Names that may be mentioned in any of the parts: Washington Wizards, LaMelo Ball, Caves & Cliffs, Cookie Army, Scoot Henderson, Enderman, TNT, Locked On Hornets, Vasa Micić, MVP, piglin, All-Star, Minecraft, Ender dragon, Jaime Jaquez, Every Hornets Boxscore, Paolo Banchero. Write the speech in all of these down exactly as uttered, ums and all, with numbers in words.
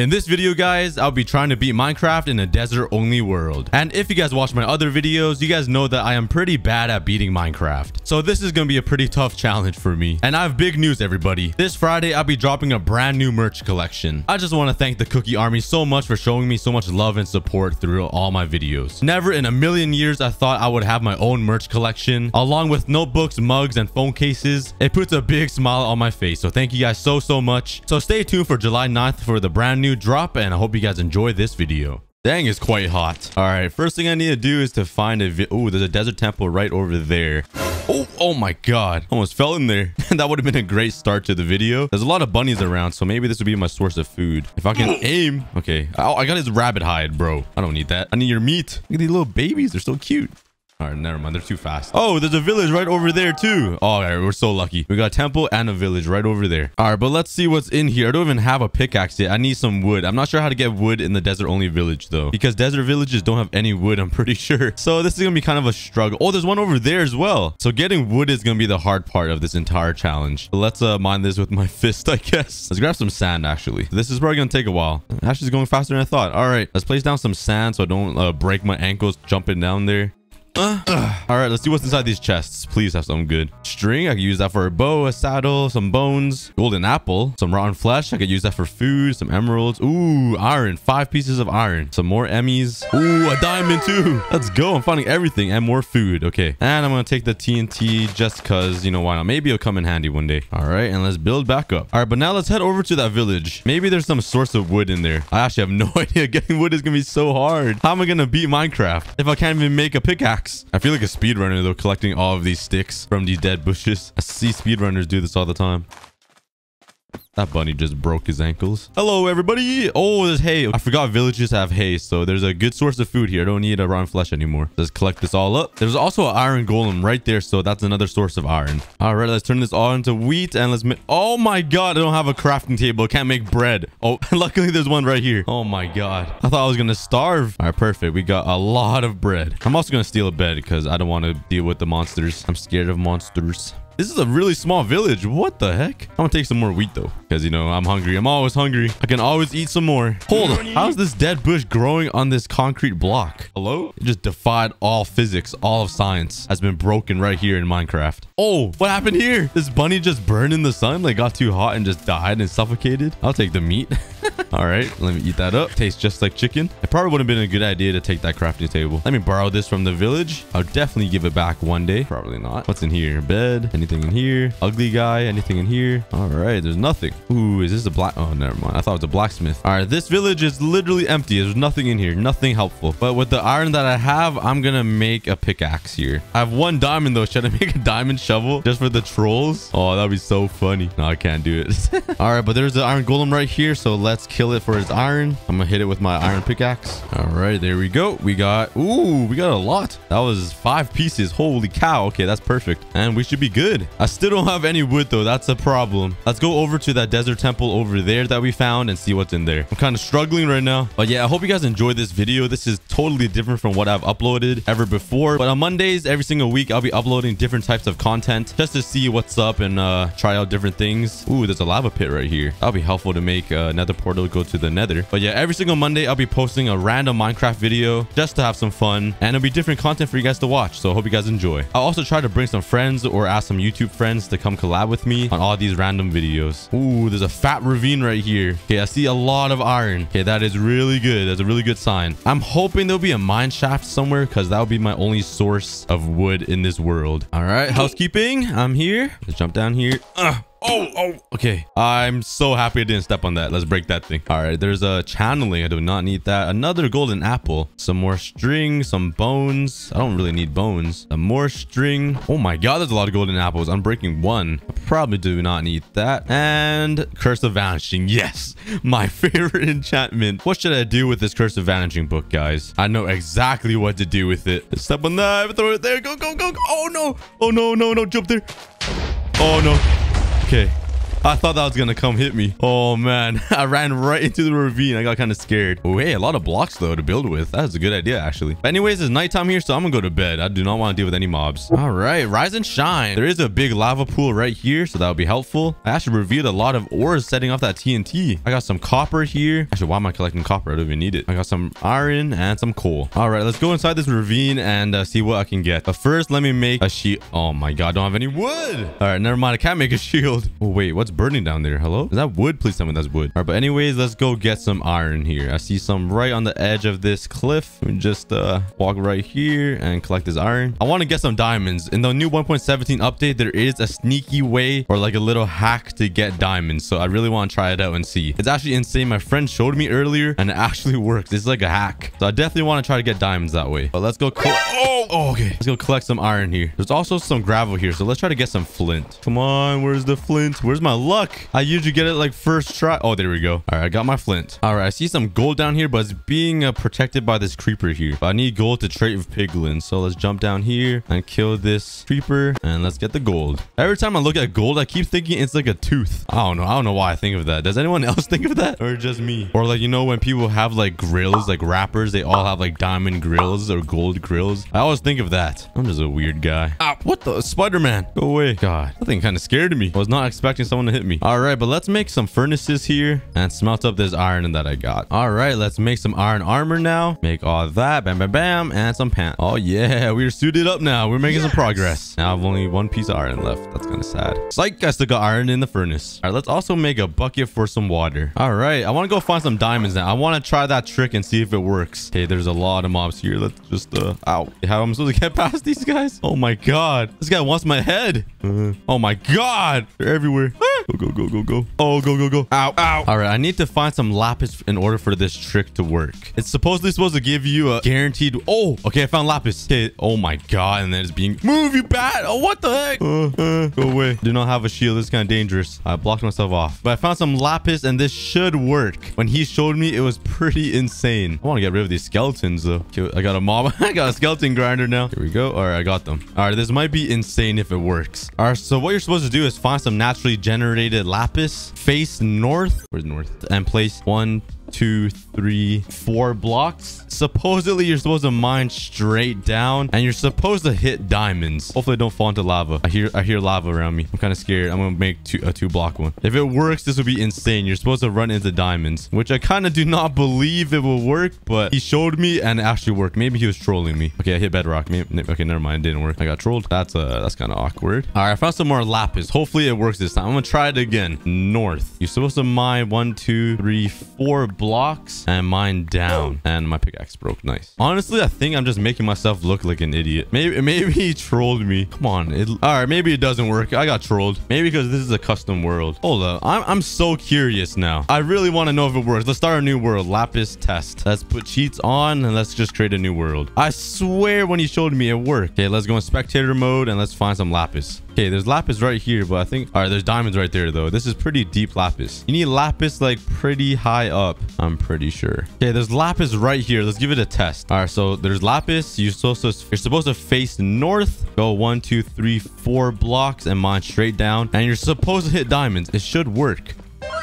In this video, guys, I'll be trying to beat Minecraft in a desert-only world. And if you guys watch my other videos, you guys know that I am pretty bad at beating Minecraft. So this is going to be a pretty tough challenge for me. And I have big news, everybody. This Friday, I'll be dropping a brand new merch collection. I just want to thank the Cookie Army so much for showing me so much love and support through all my videos. Never in a million years I thought I would have my own merch collection, along with notebooks, mugs, and phone cases. It puts a big smile on my face. So thank you guys so, so much. So stay tuned for July ninth for the brand new drop, and I hope you guys enjoy this video. Dang, it's quite hot. All right, first thing I need to do is to find a vi oh, there's a desert temple right over there. Oh, oh my god, almost fell in there. That would have been a great start to the video. There's a lot of bunnies around, so maybe this would be my source of food if I can aim. Okay. Oh, I got his rabbit hide, bro. I don't need that. I need your meat. Look at these little babies, they're so cute. All right, never mind. They're too fast. Oh, there's a village right over there too. All right, we're so lucky. We got a temple and a village right over there. All right, but let's see what's in here. I don't even have a pickaxe yet. I need some wood. I'm not sure how to get wood in the desert-only village though, because desert villages don't have any wood, I'm pretty sure. So this is gonna be kind of a struggle. Oh, there's one over there as well. So getting wood is gonna be the hard part of this entire challenge. But let's uh, mine this with my fist, I guess. Let's grab some sand, actually. This is probably gonna take a while. Actually, going faster than I thought. All right, let's place down some sand so I don't uh, break my ankles jumping down there. Uh, uh. All right, let's see what's inside these chests. Please have something good. String, I could use that for a bow, a saddle, some bones, golden apple, some rotten flesh. I could use that for food, some emeralds. Ooh, iron, five pieces of iron, some more Emmys. Ooh, a diamond too. Let's go. I'm finding everything and more food. Okay, and I'm gonna take the T N T just cause, you know, why not? Maybe it'll come in handy one day. All right, and let's build back up. All right, but now let's head over to that village. Maybe there's some source of wood in there. I actually have no idea. Getting wood is gonna be so hard. How am I gonna beat Minecraft if I can't even make a pickaxe? I feel like a speedrunner though, collecting all of these sticks from these dead bushes. I see speedrunners do this all the time. That bunny just broke his ankles. Hello, everybody. Oh, there's hay. I forgot villages have hay, so there's a good source of food here. I don't need a rotten flesh anymore. Let's collect this all up. There's also an iron golem right there, so that's another source of iron. All right, let's turn this all into wheat and let's make... Oh my god, I don't have a crafting table. I can't make bread. Oh, luckily there's one right here. Oh my god, I thought I was gonna starve. All right, perfect. We got a lot of bread. I'm also gonna steal a bed because I don't want to deal with the monsters. I'm scared of monsters. This is a really small village. What the heck? I'm gonna take some more wheat though, because you know, I'm hungry. I'm always hungry. I can always eat some more. Hold on. How's this dead bush growing on this concrete block? Hello? It just defied all physics. All of science has been broken right here in Minecraft. Oh, what happened here? This bunny just burned in the sun. Like got too hot and just died and suffocated. I'll take the meat. All right, let me eat that up. Tastes just like chicken. It probably would have been a good idea to take that crafting table. Let me borrow this from the village. I'll definitely give it back one day. Probably not. What's in here? Bed. Anything in here? Ugly guy. Anything in here? All right, there's nothing. Ooh, is this a black? Oh, never mind. I thought it was a blacksmith. All right, this village is literally empty. There's nothing in here. Nothing helpful. But with the iron that I have, I'm gonna make a pickaxe here. I have one diamond though. Should I make a diamond shovel just for the trolls? Oh, that'd be so funny. No, I can't do it. All right, but there's the iron golem right here, so let's kill it for his iron. I'm gonna hit it with my iron pickaxe. All right, there we go. We got. Ooh, we got a lot. That was five pieces. Holy cow. Okay, that's perfect. And we should be good. I still don't have any wood though. That's a problem. Let's go over to that desert temple over there that we found and see what's in there. I'm kind of struggling right now. But yeah, I hope you guys enjoyed this video. This is totally different from what I've uploaded ever before. But on Mondays, every single week, I'll be uploading different types of content just to see what's up and uh, try out different things. Ooh, there's a lava pit right here. That'll be helpful to make uh, another portal go to the nether. But yeah, every single Monday, I'll be posting a random Minecraft video just to have some fun. And it'll be different content for you guys to watch. So I hope you guys enjoy. I'll also try to bring some friends or ask some YouTube friends to come collab with me on all these random videos. Ooh, there's a fat ravine right here. Okay, I see a lot of iron. Okay, that is really good. That's a really good sign. I'm hoping there'll be a mine shaft somewhere because that would be my only source of wood in this world. All right, housekeeping. I'm here. Let's jump down here. Ugh. Oh, oh, okay. I'm so happy I didn't step on that. Let's break that thing. All right, there's a channeling. I do not need that. Another golden apple. Some more string, some bones. I don't really need bones. Some more string. Oh my god, there's a lot of golden apples. I'm breaking one. I probably do not need that. And Curse of Vanishing. Yes, my favorite enchantment. What should I do with this Curse of Vanishing book, guys? I know exactly what to do with it. Step on that. Throw it there. Go, go, go, go. Oh no. Oh no, no, no. Jump there. Oh no. Okay. I thought that was gonna come hit me. Oh man, I ran right into the ravine. I got kind of scared. Oh hey, a lot of blocks though to build with. That's a good idea actually. But anyways, it's nighttime here, so I'm gonna go to bed. I do not want to deal with any mobs. All right, rise and shine. There is a big lava pool right here, so that would be helpful. I actually revealed a lot of ores setting off that T N T. I got some copper here. Actually, why am I collecting copper? I don't even need it. I got some iron and some coal. All right, let's go inside this ravine and uh, see what I can get. But first, let me make a sheet. Oh my god, I don't have any wood. All right, never mind. I can't make a shield. Oh wait, what's burning down there? Hello? Is that wood? Please tell me that's wood. All right, but anyways, let's go get some iron here. I see some right on the edge of this cliff. Let me just uh, walk right here and collect this iron. I want to get some diamonds. In the new one point seventeen update, there is a sneaky way or like a little hack to get diamonds. So I really want to try it out and see. It's actually insane. My friend showed me earlier and it actually works. It's like a hack. So I definitely want to try to get diamonds that way. But let's go. Oh, oh, okay. Let's go collect some iron here. There's also some gravel here. So let's try to get some flint. Come on. Where's the flint? Where's my luck? I usually get it like first try. Oh, there we go. All right. I got my flint. All right. I see some gold down here, but it's being uh, protected by this creeper here. But I need gold to trade with piglins. So let's jump down here and kill this creeper and let's get the gold. Every time I look at gold, I keep thinking it's like a tooth. I don't know. I don't know why I think of that. Does anyone else think of that or just me? Or like, you know, when people have like grills, like rappers, they all have like diamond grills or gold grills. I always think of that. I'm just a weird guy. Ah, what the? Spider-Man. Go away. God, that thing kind of scared me. I was not expecting someone to hit me. All right, but let's make some furnaces here and smelt up this iron that I got. All right, let's make some iron armor now. Make all that. Bam, bam, bam. And some pants. Oh yeah, we're suited up now. We're making yes. some progress. Now I've only one piece of iron left. That's kind of sad. Psych, I still got iron in the furnace. All right, let's also make a bucket for some water. All right, I want to go find some diamonds now. I want to try that trick and see if it works. Okay, there's a lot of mobs here. Let's just, uh, ow. How am I supposed to get past these guys? Oh my god. This guy wants my head. Uh, oh my god. They're everywhere. Ah! Go, go, go, go, go. Oh, go, go, go. Ow, ow. All right, I need to find some lapis in order for this trick to work. It's supposedly supposed to give you a guaranteed... Oh, okay, I found lapis. Okay, oh my god. And then it's being... Move, you bat. Oh, what the heck? Uh, uh, go away. Do not have a shield. This is kind of dangerous. I blocked myself off. But I found some lapis and this should work. When he showed me, it was pretty insane. I want to get rid of these skeletons though. Okay, I got a mob. I got a skeleton grinder now. Here we go. All right, I got them. All right, this might be insane if it works. All right, so what you're supposed to do is find some naturally generated lapis, face north. Where's north? And place one, two, three, four blocks. Supposedly you're supposed to mine straight down and you're supposed to hit diamonds. Hopefully I don't fall into lava. I hear I hear lava around me. I'm kind of scared. I'm gonna make two, a two block one. If it works, this would be insane. You're supposed to run into diamonds, which I kind of do not believe it will work, but he showed me and it actually worked. Maybe he was trolling me. Okay, I hit bedrock. Maybe, okay, never mind. It didn't work. I got trolled. That's uh that's kind of awkward. All right, I found some more lapis. Hopefully it works this time. I'm gonna try it again. North. You're supposed to mine one, two, three, four blocks and mine down, and my pickaxe broke. Nice. Honestly, I think I'm just making myself look like an idiot. Maybe maybe he trolled me. Come on. It, all right, maybe it doesn't work. I got trolled. Maybe because this is a custom world. Hold up, i'm, I'm so curious now. I really want to know if it works. Let's start a new world. Lapis test. Let's put cheats on and let's just create a new world. I swear when he showed me it worked. Okay, let's go in spectator mode and let's find some lapis. Okay, there's lapis right here, but I think... All right, there's diamonds right there, though. This is pretty deep lapis. You need lapis, like, pretty high up, I'm pretty sure. Okay, there's lapis right here. Let's give it a test. All right, so there's lapis. You're supposed to, you're supposed to face north. Go one, two, three, four blocks and mine straight down. And you're supposed to hit diamonds. It should work.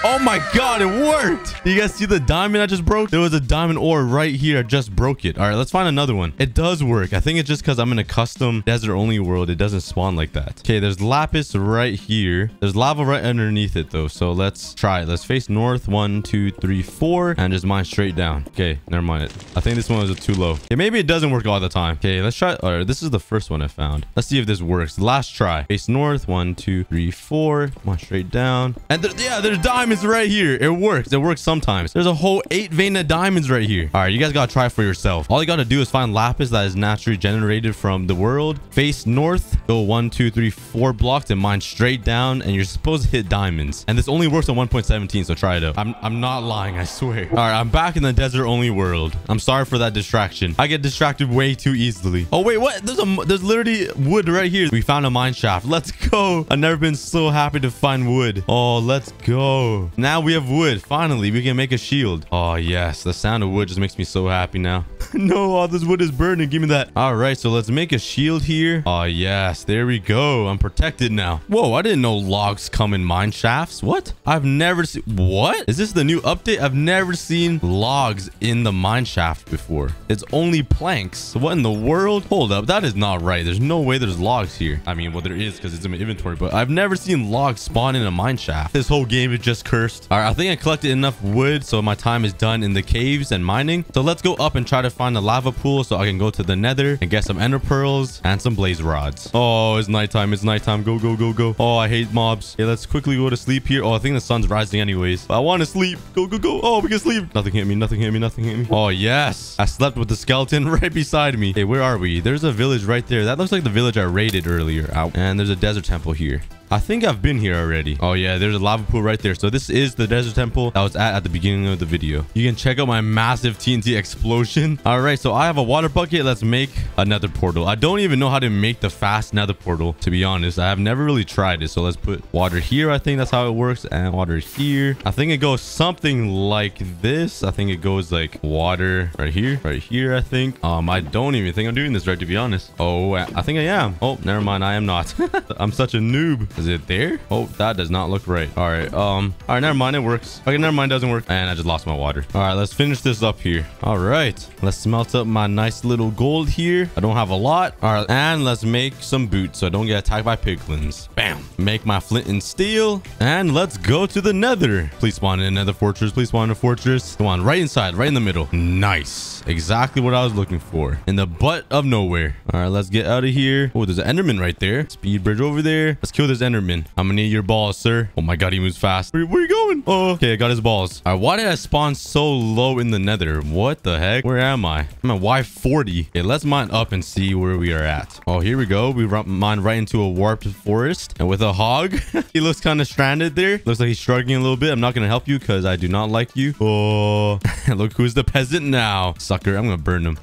Oh my god, it worked. You guys see the diamond I just broke? There was a diamond ore right here. I just broke it. All right, let's find another one. It does work. I think it's just because I'm in a custom desert only world. It doesn't spawn like that. Okay, there's lapis right here. There's lava right underneath it though, so let's try it. Let's face north, one two three four, and just mine straight down. Okay, never mind it. I think this one was too low. Okay, maybe it doesn't work all the time. Okay, let's try it. All right, this is the first one I found. Let's see if this works. Last try. Face north, one two three four, mine straight down, and th yeah, there's diamonds right here. It works. It works sometimes. There's a whole eight vein of diamonds right here. All right, you guys gotta try for yourself. All you gotta do is find lapis that is naturally generated from the world. Face north, go one, two, three, four blocks and mine straight down, and you're supposed to hit diamonds. And this only works on one point seventeen, so try it out. I'm, I'm not lying, I swear. All right, I'm back in the desert only world. I'm sorry for that distraction. I get distracted way too easily. Oh wait, what? There's a there's literally wood right here. We found a mine shaft. Let's go. I've never been so happy to find wood. Oh, let's go. go. Now we have wood. Finally, we can make a shield. Oh, yes. The sound of wood just makes me so happy now. No, all this wood is burning. Give me that. All right, so let's make a shield here. Oh, yes. There we go. I'm protected now. Whoa, I didn't know logs come in mine shafts. What? I've never seen... What? Is this the new update? I've never seen logs in the mine shaft before. It's only planks. What in the world? Hold up. That is not right. There's no way there's logs here. I mean, well, there is because it's in my inventory, but I've never seen logs spawn in a mine shaft. This whole game is just cursed. All right, I think I collected enough wood, so my time is done in the caves and mining. So let's go up and try to find the lava pool so I can go to the nether and get some ender pearls and some blaze rods. Oh, it's nighttime. It's nighttime. Go, go, go, go. Oh, I hate mobs. Okay, let's quickly go to sleep here. Oh, I think the sun's rising anyways. I want to sleep. Go, go, go. Oh, we can sleep. Nothing hit me. Nothing hit me. Nothing hit me. Oh, yes. I slept with the skeleton right beside me. Hey, where are we? There's a village right there. That looks like the village I raided earlier. Ow. And there's a desert temple here. I think I've been here already. Oh, yeah. There's a lava pool right there. So this is the desert temple I was at at the beginning of the video. You can check out my massive T N T explosion. All right. So I have a water bucket. Let's make a nether portal. I don't even know how to make the fast nether portal, to be honest. I have never really tried it. So let's put water here. I think that's how it works. And water here. I think it goes something like this. I think it goes like water right here. Right here, I think. Um, I don't even think I'm doing this right, to be honest. Oh, I think I am. Oh, never mind. I am not. I'm such a noob. Is it there? Oh, that does not look right. All right. Um. All right. Never mind. It works. Okay. Never mind. It doesn't work. And I just lost my water. All right. Let's finish this up here. All right. Let's smelt up my nice little gold here. I don't have a lot. All right. And let's make some boots so I don't get attacked by piglins. Bam. Make my flint and steel. And let's go to the nether. Please spawn in another fortress. Please spawn in a fortress. Come on. Right inside. Right in the middle. Nice. Exactly what I was looking for. In the butt of nowhere. All right. Let's get out of here. Oh, there's an enderman right there. Speed bridge over there. Let's kill this enderman. Enderman. I'm gonna need your balls, sir. Oh my god, he moves fast. Where, where are you going? Oh, okay, I got his balls. All right, why did I spawn so low in the nether? What the heck? Where am I? I'm at Y forty. Okay, let's mine up and see where we are at. Oh, here we go. We mine right into a warped forest and with a hog. He looks kind of stranded there. Looks like he's struggling a little bit. I'm not gonna help you because I do not like you. Oh, look who's the peasant now. Sucker, I'm gonna burn him.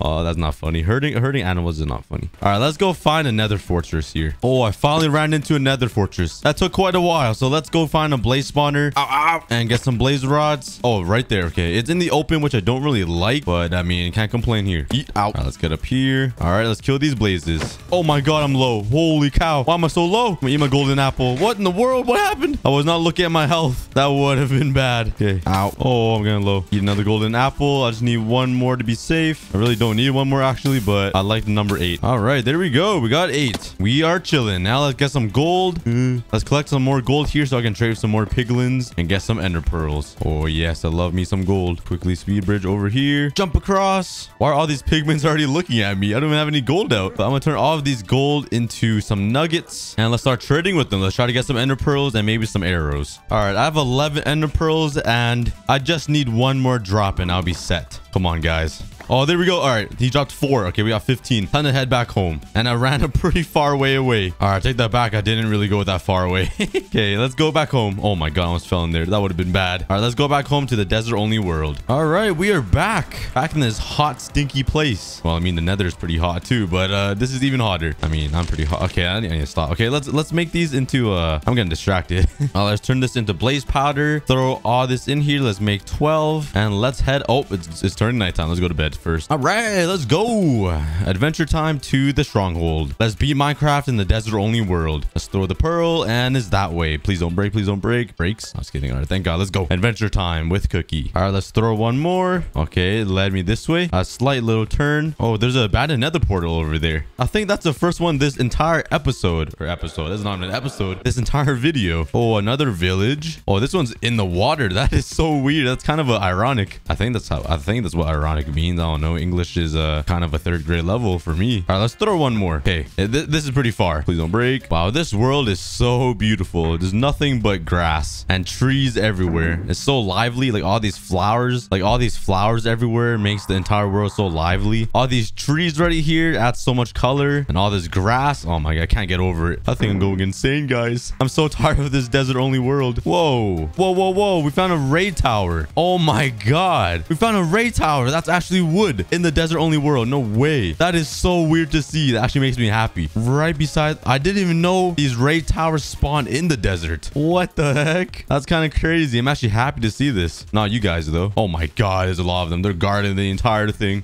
Oh, that's not funny. Hurting hurting animals is not funny. All right, let's go find another fortress here. Oh, I finally ran into another fortress. That took quite a while. So let's go find a blaze spawner ow, ow, and get some blaze rods. Oh, right there. Okay, it's in the open, which I don't really like, but I mean, can't complain here. Eat out. All right, let's get up here. All right, let's kill these blazes. Oh my god, I'm low. Holy cow. Why am I so low? I'm gonna eat my golden apple. What in the world? What happened? I was not looking at my health. That would have been bad. Okay. Ow. Oh, I'm getting low. Eat another golden apple. I just need one more to be safe. I really don't need one more actually, but I like the number eight. All right, there we go. We got eight. We are chilling. Now let's get some gold. Mm. Let's collect some more gold here so I can trade some more piglins and get some ender pearls. Oh yes, I love me some gold. Quickly speed bridge over here. Jump across. Why are all these pigments already looking at me? I don't even have any gold out, but I'm gonna turn all of these gold into some nuggets and let's start trading with them. Let's try to get some ender pearls and maybe some arrows. All right, I have eleven ender pearls and I just need one more drop and I'll be set. Come on, guys. Oh, there we go. All right. He dropped four. Okay, we got fifteen. Time to head back home. And I ran a pretty far way away. All right, take that back. I didn't really go that far away. Okay, let's go back home. Oh my god, I almost fell in there. That would have been bad. All right, let's go back home to the desert-only world. All right, we are back. Back in this hot, stinky place. Well, I mean, the nether is pretty hot too, but uh, this is even hotter. I mean, I'm pretty hot. Okay, I need, I need to stop. Okay, let's let's make these into... Uh, I'm getting distracted. All right, let's turn this into blaze powder. Throw all this in here. Let's make twelve. And let's head... Oh, it's, it's turning nighttime. Let's go to bed first. All right, let's go. Adventure time to the stronghold. Let's beat Minecraft in the desert only world. Let's throw the pearl and it's that way. Please don't break. Please don't break. Breaks. I'm just kidding. All right, thank god. Let's go. Adventure time with Cookie. All right, let's throw one more. Okay, it led me this way. A slight little turn. Oh, there's a abandoned nether portal over there. I think that's the first one this entire episode or episode. That's not an episode. This entire video. Oh, another village. Oh, this one's in the water. That is so weird. That's kind of a ironic. I think that's how I think that's what ironic means. I don't know. English is uh, kind of a third grade level for me. All right, let's throw one more. Okay, th this is pretty far. Please don't break. Wow, this world is so beautiful. There's nothing but grass and trees everywhere. It's so lively. Like all these flowers, like all these flowers everywhere makes the entire world so lively. All these trees right here add so much color and all this grass. Oh my god, I can't get over it. I think I'm going insane, guys. I'm so tired of this desert only world. Whoa, whoa, whoa, whoa. We found a raid tower. Oh my god. We found a raid tower. That's actually wood in the desert only world. No way. That is so weird to see. That actually makes me happy. Right beside, I didn't even know these raid towers spawn in the desert. What the heck? That's kind of crazy. I'm actually happy to see this. Not you guys though. Oh my God, there's a lot of them. They're guarding the entire thing.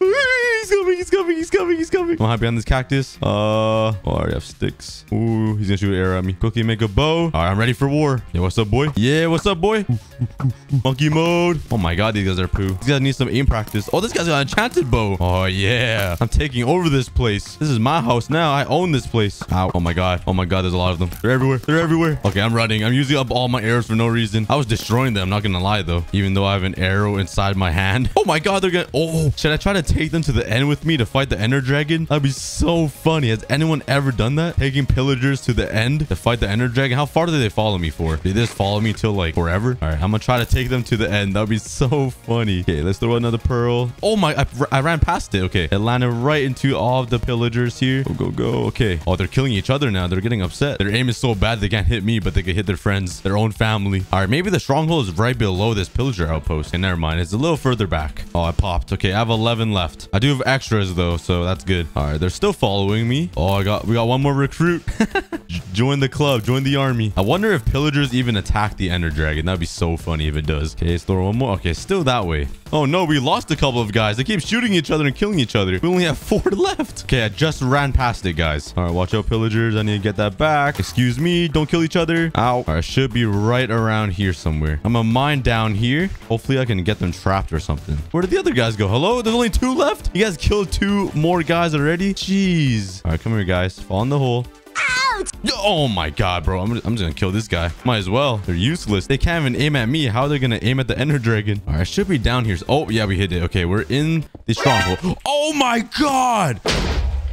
He's coming, he's coming, he's coming, he's coming. Am I behind this cactus? Uh, oh, I already have sticks. Ooh, he's gonna shoot an arrow at me. Cookie, make a bow. All right, I'm ready for war. Yeah, what's up, boy? Yeah, what's up, boy? Monkey mode. Oh my God, these guys are poo. These guys need some aim practice. Oh, this guy's got an enchanted bow. Oh yeah, I'm taking over this place. This is my house now. I own this place. Ow. Oh my God. Oh my God, there's a lot of them. They're everywhere. They're everywhere. Okay, I'm running. I'm using up all my arrows for no reason. I was destroying them. I'm not gonna lie though. Even though I have an arrow inside my hand. Oh my God, they're gonna. Oh, should I try to take them to the end with me to fight the ender dragon? That'd be so funny. Has anyone ever done that? Taking pillagers to the end to fight the ender dragon? How far did they follow me for? Did they just follow me till like forever? All right, I'm gonna try to take them to the end. That'd be so funny. Okay, let's throw another pearl. Oh my, I, I ran past it. Okay, it landed right into all of the pillagers here. Go, go, go. Okay. Oh, they're killing each other now. They're getting upset. Their aim is so bad they can't hit me, but they can hit their friends, their own family. All right, maybe the stronghold is right below this pillager outpost. Okay, never mind. It's a little further back. Oh, I popped. Okay, I have eleven left. I do have extras though, so that's good. All right, they're still following me. Oh, I got we got one more recruit. Join the club, join the army. I wonder if pillagers even attack the ender dragon. That'd be so funny if it does. Okay, let's throw one more. Okay, still that way. Oh no, we lost a couple of guys. They keep shooting each other and killing each other. We only have four left. Okay, I just ran past it, guys. All right, watch out, pillagers. I need to get that back. Excuse me, don't kill each other. Ow. All right, should be right around here somewhere. I'm gonna mine down here. Hopefully I can get them trapped or something. Where did the other guys go? Hello, there's only two left. You guys killed two more guys already? Jeez. All right, come here, guys. Fall in the hole. Ouch! Oh my God, bro. I'm just, I'm just gonna kill this guy. Might as well. They're useless. They can't even aim at me. How are they gonna aim at the ender dragon? All right, should be down here. Oh, yeah, we hit it. Okay, we're in the stronghold. Oh my God!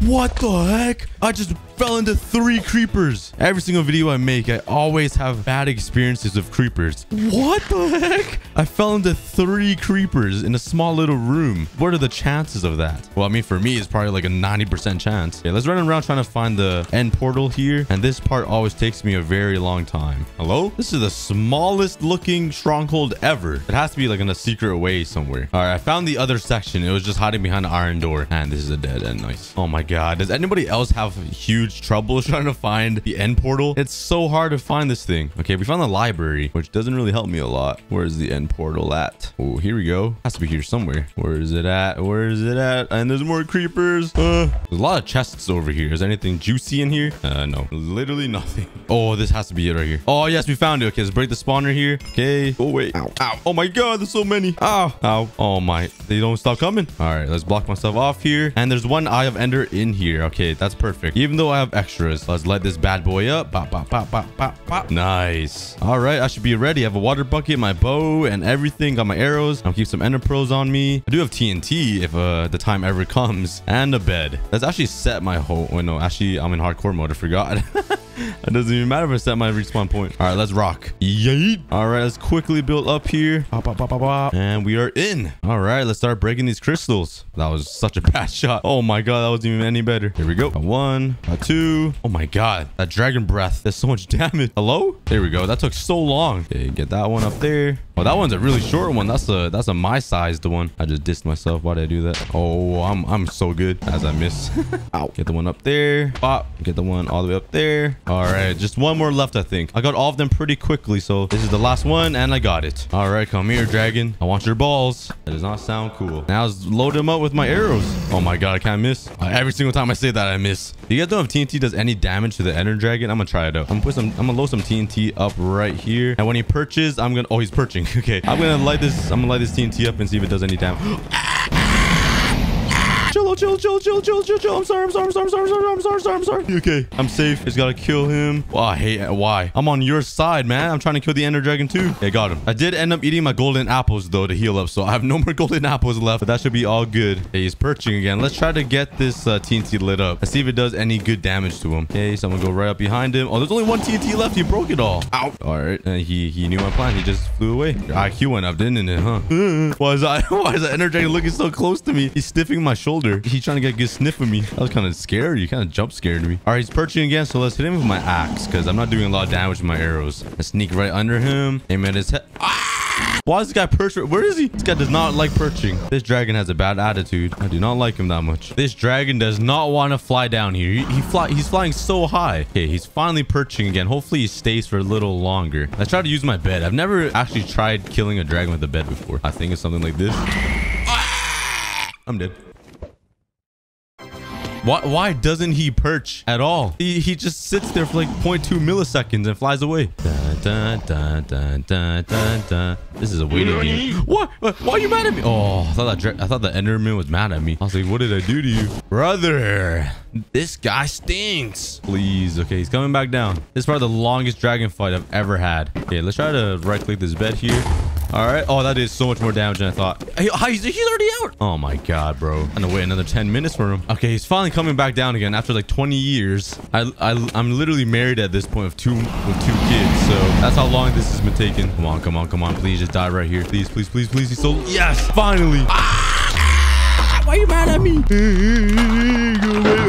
What the heck? I just fell into three creepers. Every single video I make, I always have bad experiences with creepers. What the heck? I fell into three creepers in a small little room. What are the chances of that? Well, I mean, for me, it's probably like a ninety percent chance. Yeah, let's run around trying to find the end portal here. And this part always takes me a very long time. Hello? This is the smallest looking stronghold ever. It has to be like in a secret way somewhere. All right, I found the other section. It was just hiding behind an iron door. And this is a dead end. Nice. Oh my God. God, does anybody else have huge trouble trying to find the end portal? It's so hard to find this thing. Okay, we found the library, which doesn't really help me a lot. Where's the end portal at? Oh, here we go. Has to be here somewhere. Where is it at? Where is it at? And there's more creepers. Uh, there's a lot of chests over here. Is there anything juicy in here? Uh, no, literally nothing. Oh, this has to be it right here. Oh, yes, we found it. Okay, let's break the spawner here. Okay. Oh, wait. Ow. Ow. Oh my God, there's so many. Ow. Ow. Oh my. They don't stop coming. All right, let's block myself off here. And there's one eye of ender in in here. Okay, that's perfect. Even though I have extras, let's light this bad boy up. Pop, pop, pop, pop, pop, pop. Nice. All right, I should be ready. I have a water bucket, my bow, and everything. Got my arrows. I'll keep some ender pearls on me. I do have T N T if uh, the time ever comes, and a bed. That's actually set my whole. Oh no, actually I'm in hardcore mode. I forgot. It doesn't even matter if I set my respawn point. All right, let's rock. Yeet. All right, let's quickly build up here. Pop, pop, pop, pop, pop. And we are in. All right, let's start breaking these crystals. That was such a bad shot. Oh my God, that wasn't even any better. Here we go. A one, a two. Oh my God, that dragon breath. There's so much damage. Hello? There we go. That took so long. Okay, get that one up there. Oh, that one's a really short one. That's a that's a my sized one. I just dissed myself. Why did I do that? Oh, I'm I'm so good as I miss. Ow. Get the one up there. Pop. Get the one all the way up there. All right, just one more left, I think. I got all of them pretty quickly, so this is the last one, and I got it. All right, come here, dragon. I want your balls. That does not sound cool. Now let's load them up with my arrows. Oh my God, I can't miss. Uh, every single time I say that, I miss. You guys don't have T N T does any damage to the ender dragon? I'm gonna try it out. I'm gonna put some. I'm gonna load some T N T up right here, and when he perches, I'm gonna. Oh, he's perching. Okay, I'm gonna light this. I'm gonna light this T N T up and see if it does any damage. Chill, chill, chill, chill, chill, chill, chill. I'm sorry, I'm sorry, I'm sorry, I'm sorry, I'm sorry, I'm sorry, I'm sorry. Okay, I'm safe. Just gotta kill him. Oh, I hate it. Why? I'm on your side, man. I'm trying to kill the ender dragon too. Yeah, got him. I did end up eating my golden apples though to heal up, so I have no more golden apples left, but that should be all good. Hey, he's perching again. Let's try to get this uh, T N T lit up. Let's see if it does any good damage to him. Okay, so I'm gonna go right up behind him. Oh, there's only one T N T left. He broke it all. Ow. All right, and he he knew my plan. He just flew away. Your I Q went up, didn't it, huh? Why is that? Why is that ender dragon looking so close to me? He's sniffing my shoulder. He's trying to get a good sniff of me. That was kind of scary. You kind of jump scared me. All right, he's perching again, so let's hit him with my axe because I'm not doing a lot of damage with my arrows. Let's sneak right under him. Aim at his head. Ah! Why is this guy perching? Where is he? This guy does not like perching. This dragon has a bad attitude. I do not like him that much. This dragon does not want to fly down here. He, he fly, he's flying so high. Okay, he's finally perching again. Hopefully he stays for a little longer. I tried to use my bed. I've never actually tried killing a dragon with a bed before. I think it's something like this. I'm dead. Why, why doesn't he perch at all? He, he just sits there for like zero point two milliseconds and flies away. Dun, dun, dun, dun, dun, dun, dun. This is a waiting game. What? Why are you mad at me? Oh, I thought that, I thought the Enderman was mad at me. I was like, what did I do to you? Brother, this guy stinks. Please. Okay, he's coming back down. This is probably the longest dragon fight I've ever had. Okay, let's try to right-click this bed here. All right. Oh, that did so much more damage than I thought. He's, he's already out. Oh my God, bro. I'm gonna wait another ten minutes for him. Okay, he's finally coming back down again after like twenty years. I, I, I'm literally married at this point with two, with two kids. So that's how long this has been taking. Come on, come on, come on. Please just die right here. Please, please, please, please. He's so... Yes, finally. Ah! Why are you mad at me?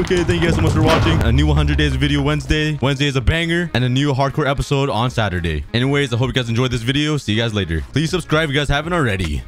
Okay, thank you guys so much for watching. A new one hundred days video Wednesday. Wednesday is a banger. And a new hardcore episode on Saturday. Anyways, I hope you guys enjoyed this video. See you guys later. Please subscribe if you guys haven't already.